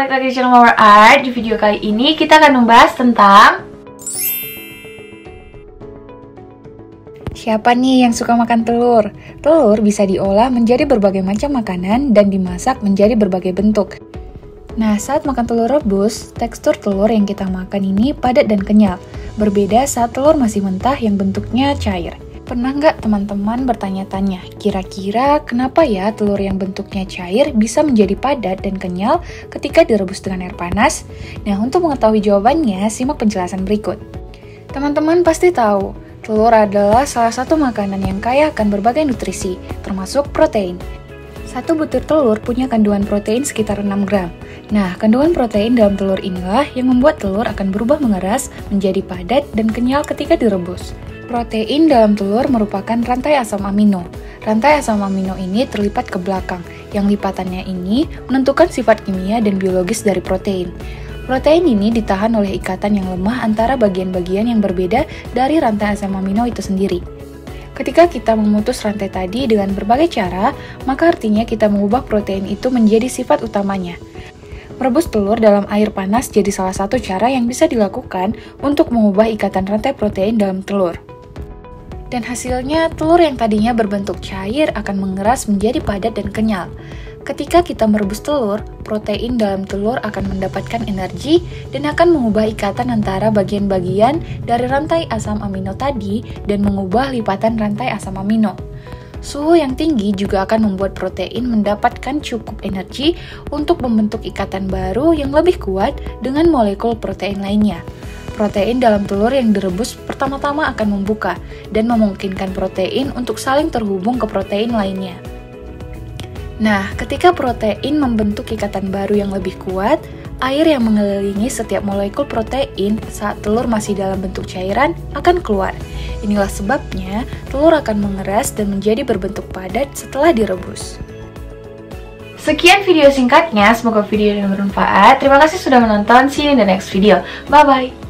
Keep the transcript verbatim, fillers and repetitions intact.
balik lagi di channel Mawar Art. Di video kali ini kita akan membahas tentang siapa nih yang suka makan telur? Telur bisa diolah menjadi berbagai macam makanan dan dimasak menjadi berbagai bentuk. Nah, saat makan telur rebus, tekstur telur yang kita makan ini padat dan kenyal. Berbeda saat telur masih mentah yang bentuknya cair. Pernah nggak teman-teman bertanya-tanya, kira-kira kenapa ya telur yang bentuknya cair bisa menjadi padat dan kenyal ketika direbus dengan air panas? Nah, untuk mengetahui jawabannya, simak penjelasan berikut. Teman-teman pasti tahu, telur adalah salah satu makanan yang kaya akan berbagai nutrisi, termasuk protein. Satu butir telur punya kandungan protein sekitar enam gram. Nah, kandungan protein dalam telur inilah yang membuat telur akan berubah mengeras menjadi padat dan kenyal ketika direbus. Protein dalam telur merupakan rantai asam amino. Rantai asam amino ini terlipat ke belakang, yang lipatannya ini menentukan sifat kimia dan biologis dari protein. Protein ini ditahan oleh ikatan yang lemah antara bagian-bagian yang berbeda dari rantai asam amino itu sendiri. Ketika kita memutus rantai tadi dengan berbagai cara, maka artinya kita mengubah protein itu menjadi sifat utamanya. Merebus telur dalam air panas jadi salah satu cara yang bisa dilakukan untuk mengubah ikatan rantai protein dalam telur. Dan hasilnya, telur yang tadinya berbentuk cair akan mengeras menjadi padat dan kenyal. Ketika kita merebus telur, protein dalam telur akan mendapatkan energi dan akan mengubah ikatan antara bagian-bagian dari rantai asam amino tadi dan mengubah lipatan rantai asam amino. Suhu yang tinggi juga akan membuat protein mendapatkan cukup energi untuk membentuk ikatan baru yang lebih kuat dengan molekul protein lainnya. Protein dalam telur yang direbus pertama-tama akan membuka dan memungkinkan protein untuk saling terhubung ke protein lainnya. Nah, ketika protein membentuk ikatan baru yang lebih kuat, air yang mengelilingi setiap molekul protein saat telur masih dalam bentuk cairan akan keluar. Inilah sebabnya telur akan mengeras dan menjadi berbentuk padat setelah direbus. Sekian video singkatnya, semoga video ini bermanfaat. Terima kasih sudah menonton, see you in the next video. Bye-bye!